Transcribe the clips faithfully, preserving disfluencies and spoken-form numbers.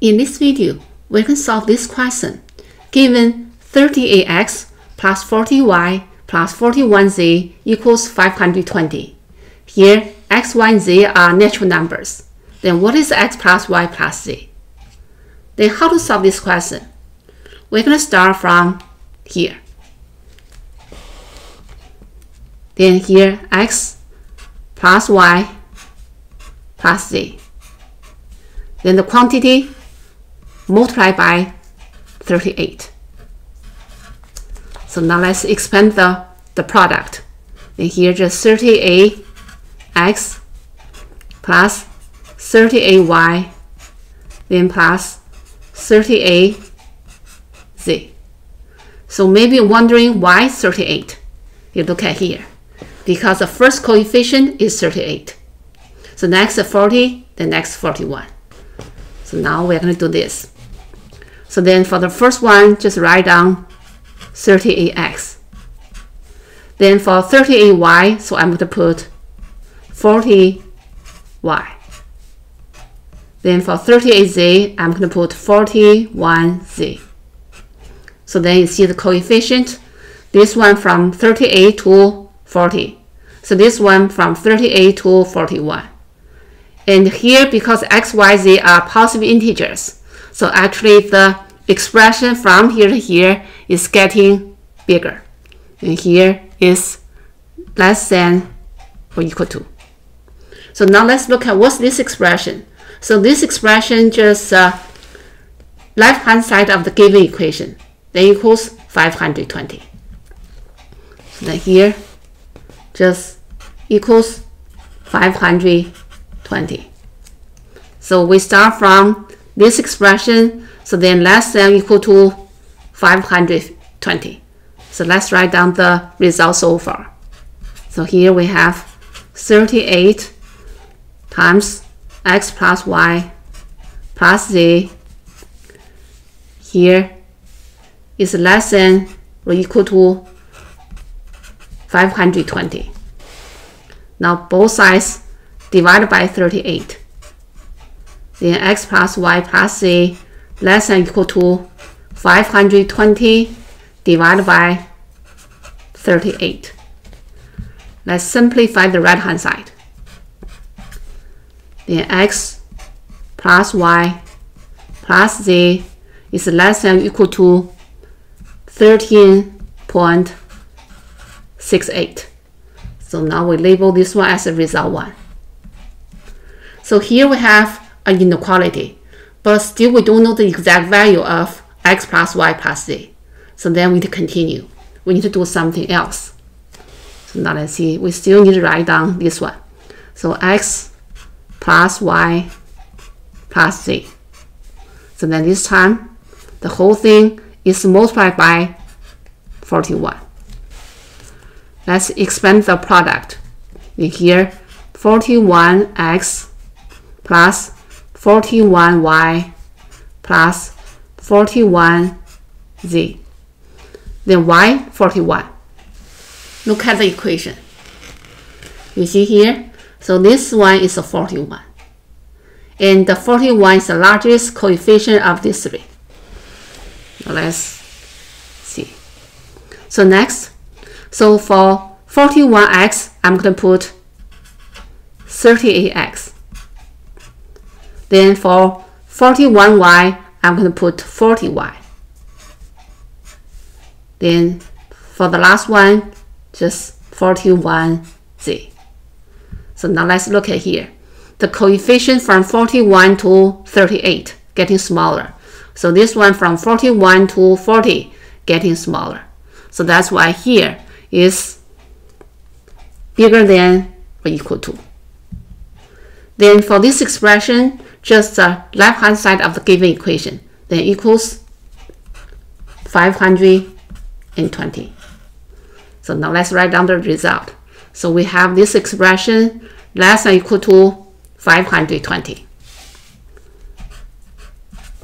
In this video, we can solve this question. Given thirty-eight x plus forty y plus forty-one z equals five hundred twenty. Here, x, y, and z are natural numbers. Then what is x plus y plus z? Then how to solve this question? We're going to start from here. Then here, x plus y plus z. Then the quantity multiplied by thirty-eight. So now let's expand the, the product. And here just thirty-eight x plus thirty-eight y, then plus thirty-eight z. So maybe you're wondering why thirty-eight? You look at here. Because the first coefficient is thirty-eight. So next forty, the next forty-one. So now we're going to do this. So then for the first one, just write down thirty-eight x. Then for thirty-eight y, so I'm going to put forty y. Then for thirty-eight z, I'm going to put forty-one z. So then you see the coefficient. This one from thirty-eight to forty. So this one from thirty-eight to forty-one. And here, because x, y, z are positive integers, so actually the expression from here to here is getting bigger. And here is less than or equal to. So now let's look at what's this expression. So this expression just uh, left hand side of the given equation. That equals five hundred twenty. So then here just equals five hundred twenty. So we start from this expression. So then less than equal to five hundred twenty. So let's write down the result so far. So here we have thirty-eight times x plus y plus z. Here is less than or equal to five hundred twenty. Now both sides divided by thirty-eight. Then x plus y plus z less than or equal to five hundred twenty divided by thirty-eight. Let's simplify the right hand side. Then x plus y plus z is less than or equal to thirteen point six eight. So now we label this one as a result one. So here we have an inequality, but still we don't know the exact value of x plus y plus z. So then we need to continue. We need to do something else. So now let's see, we still need to write down this one. So x plus y plus z. So then this time, the whole thing is multiplied by forty-one. Let's expand the product. In here, forty-one x plus forty-one y plus forty-one z. Then y, forty-one. Look at the equation. You see here? So this one is a forty-one. And the forty-one is the largest coefficient of these three. Let's see. So next, so for forty-one x, I'm going to put thirty-eight x. Then for forty-one y, I'm going to put forty y. Then for the last one, just forty-one z. So now let's look at here. The coefficient from forty-one to thirty-eight getting smaller. So this one from forty-one to forty getting smaller. So that's why here is bigger than or equal to. Then for this expression, just the left hand side of the given equation, then equals five hundred twenty. So now let's write down the result. So we have this expression less than or equal to five hundred twenty.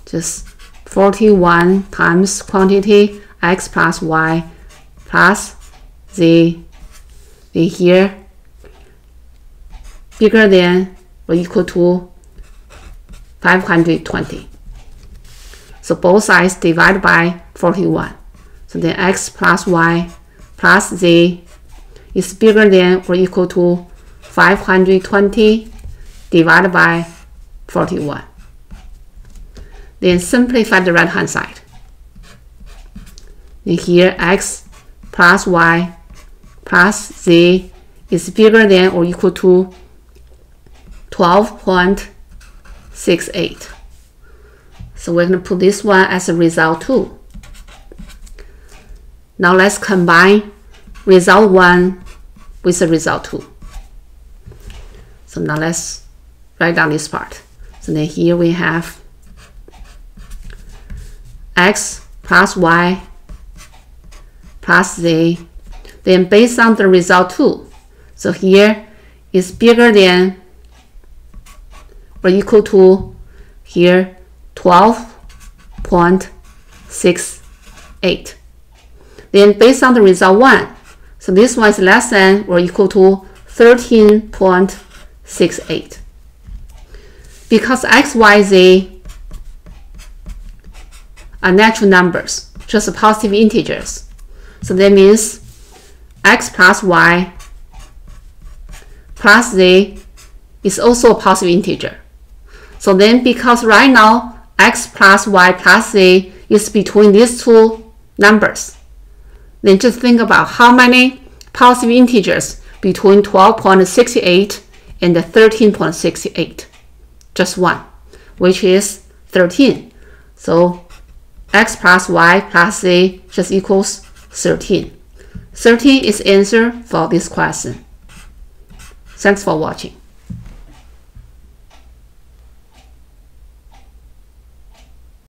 Just forty-one times quantity x plus y plus z. In here, bigger than or equal to five hundred twenty. So both sides divided by forty-one. So then x plus y plus z is bigger than or equal to five hundred twenty divided by forty-one. Then simplify the right hand side. Then here x plus y plus z is bigger than or equal to twelve point six eight. So we're going to put this one as a result two. Now let's combine result one with the result two. So now let's write down this part. So then here we have x plus y plus z. Then based on the result two, so here is bigger than or equal to here twelve point six eight. Then based on the result one, so this one is less than or equal to thirteen point six eight. Because x, y, z are natural numbers, just positive integers. So that means x plus y plus z is also a positive integer. So then because right now x plus y plus z is between these two numbers, then just think about how many positive integers between twelve point six eight and thirteen point six eight. Just one, which is thirteen. So x plus y plus z just equals thirteen. thirteen is the answer for this question. Thanks for watching.